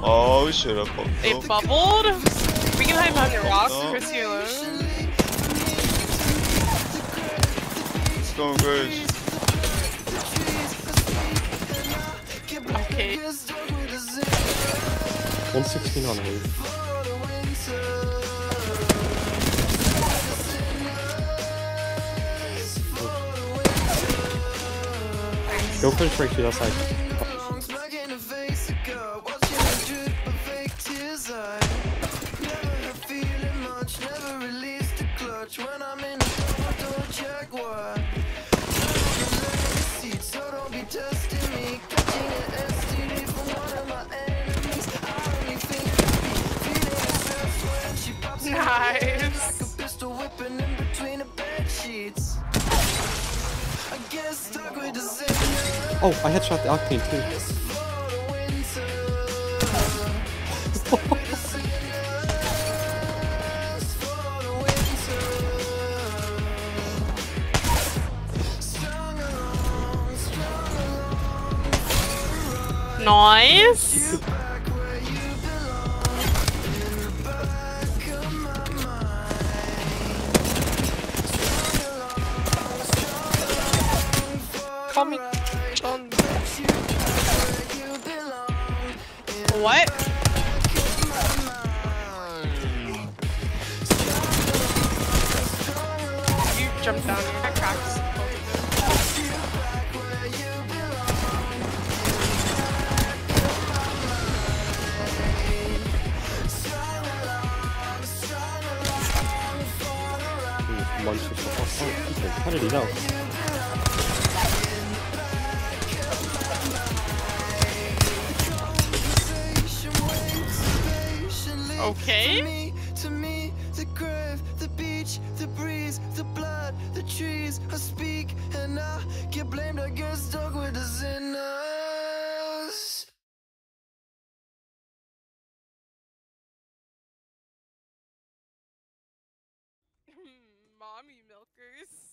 Oh, we should have popped. They bubbled? We can hide behind your rocks, Chris Hilo. Let's go, Grace. Okay. 116 on me. Go for the break to that side. Nice. Like a pistol whipping in between the bed sheets. I guess stuck with the zip. Oh, I headshot the Octane too. Nice. What? You jumped down. I cracked. How did he know? Okay. To me, the grave, the beach, the breeze, the blood, the trees. I speak and I get blamed. I get stuck with the sinners. Mommy milkers.